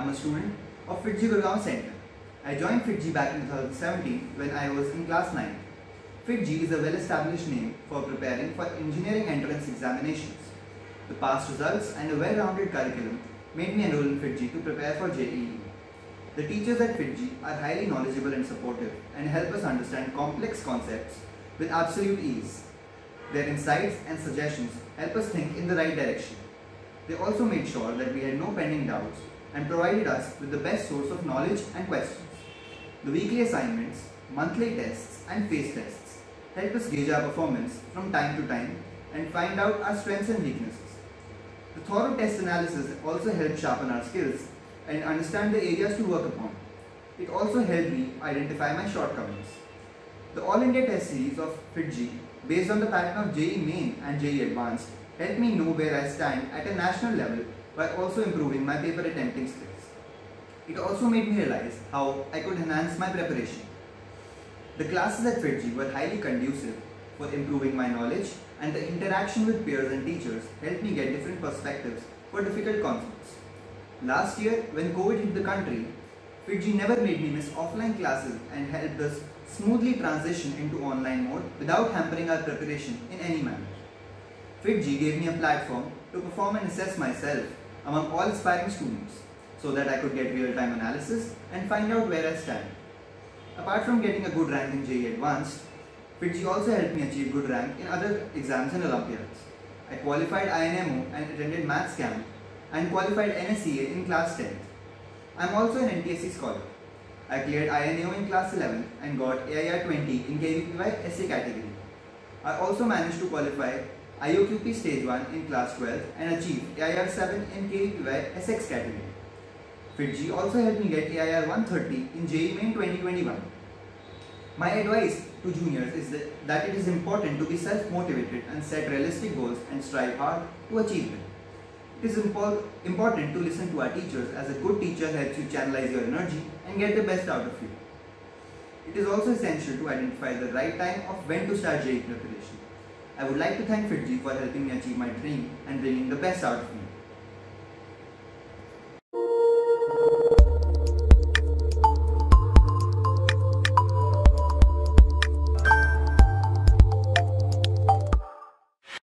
I am a student of FIITJEE Gurgaon Centre. I joined FIITJEE back in 2017 when I was in class 9. FIITJEE is a well-established name for preparing for engineering entrance examinations. The past results and a well-rounded curriculum made me enroll in FIITJEE to prepare for JEE. The teachers at FIITJEE are highly knowledgeable and supportive and help us understand complex concepts with absolute ease. Their insights and suggestions help us think in the right direction. They also made sure that we had no pending doubts and provided us with the best source of knowledge and questions. The weekly assignments, monthly tests and phase tests help us gauge our performance from time to time and find out our strengths and weaknesses. The thorough test analysis also helped sharpen our skills and understand the areas to work upon. It also helped me identify my shortcomings. The All India Test Series of FIITJEE, based on the pattern of JEE Main and JEE Advanced, helped me know where I stand at a national level while also improving my paper attempting skills. It also made me realize how I could enhance my preparation. The classes at FIITJEE were highly conducive for improving my knowledge, and the interaction with peers and teachers helped me get different perspectives for difficult concepts. Last year, when COVID hit the country, FIITJEE never made me miss offline classes and helped us smoothly transition into online mode without hampering our preparation in any manner. FIITJEE gave me a platform to perform and assess myself among all aspiring students so that I could get real-time analysis and find out where I stand. Apart from getting a good rank in JEE Advanced, FIITJEE also helped me achieve good rank in other exams and Olympiads. I qualified INMO and attended maths camp and qualified NSCA in class 10. I am also an NTSC scholar. I cleared INAO in class 11 and got AIR 20 in KVPY essay category. I also managed to qualify IOQP stage 1 in class 12 and achieved AIR 7 in KVPY SX category. FIITJEE also helped me get AIR 130 in JEE Main 2021. My advice to juniors is that it is important to be self-motivated and set realistic goals and strive hard to achieve them. It is important to listen to our teachers, as a good teacher helps you channelize your energy and get the best out of you. It is also essential to identify the right time of when to start JEE preparation. I would like to thank FIITJEE for helping me achieve my dream and bringing the best out of me.